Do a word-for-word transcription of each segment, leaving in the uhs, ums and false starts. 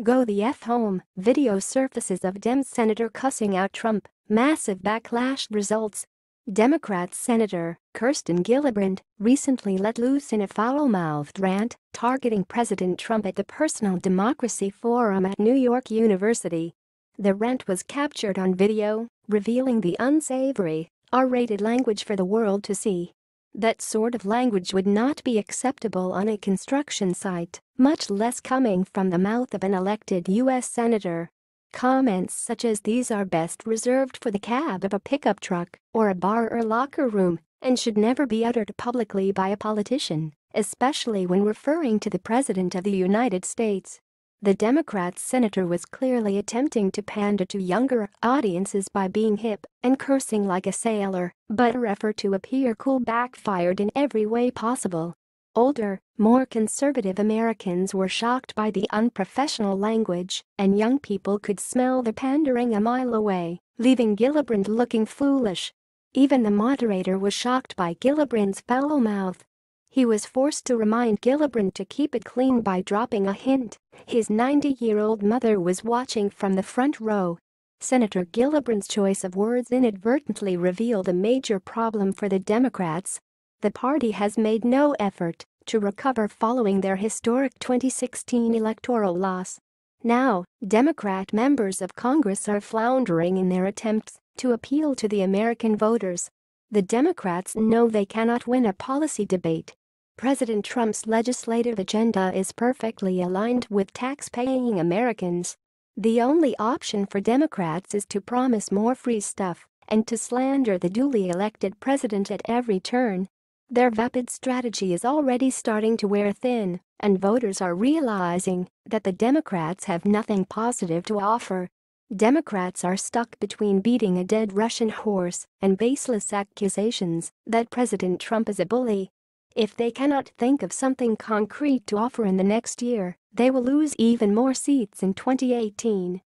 Go the F home, video surfaces of Dem senator cussing out Trump, massive backlash results. Democrat Senator Kirsten Gillibrand recently let loose in a foul-mouthed rant targeting President Trump at the Personal Democracy Forum at New York University. The rant was captured on video, revealing the unsavory, R-rated language for the world to see. That sort of language would not be acceptable on a construction site, much less coming from the mouth of an elected U S senator. Comments such as these are best reserved for the cab of a pickup truck or a bar or locker room and should never be uttered publicly by a politician, especially when referring to the President of the United States. The Democrat senator was clearly attempting to pander to younger audiences by being hip and cursing like a sailor, but her effort to appear cool backfired in every way possible. Older, more conservative Americans were shocked by the unprofessional language, and young people could smell the pandering a mile away, leaving Gillibrand looking foolish. Even the moderator was shocked by Gillibrand's foul mouth. He was forced to remind Gillibrand to keep it clean by dropping a hint. His ninety-year-old mother was watching from the front row. Senator Gillibrand's choice of words inadvertently revealed a major problem for the Democrats. The party has made no effort to recover following their historic twenty sixteen electoral loss. Now, Democrat members of Congress are floundering in their attempts to appeal to the American voters. The Democrats know they cannot win a policy debate. President Trump's legislative agenda is perfectly aligned with tax-paying Americans. The only option for Democrats is to promise more free stuff and to slander the duly elected president at every turn. Their vapid strategy is already starting to wear thin, and voters are realizing that the Democrats have nothing positive to offer. Democrats are stuck between beating a dead Russian horse and baseless accusations that President Trump is a bully. If they cannot think of something concrete to offer in the next year, they will lose even more seats in twenty eighteen.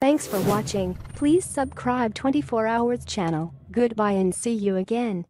Thanks for watching. Please subscribe twenty-four hours channel. Goodbye and see you again.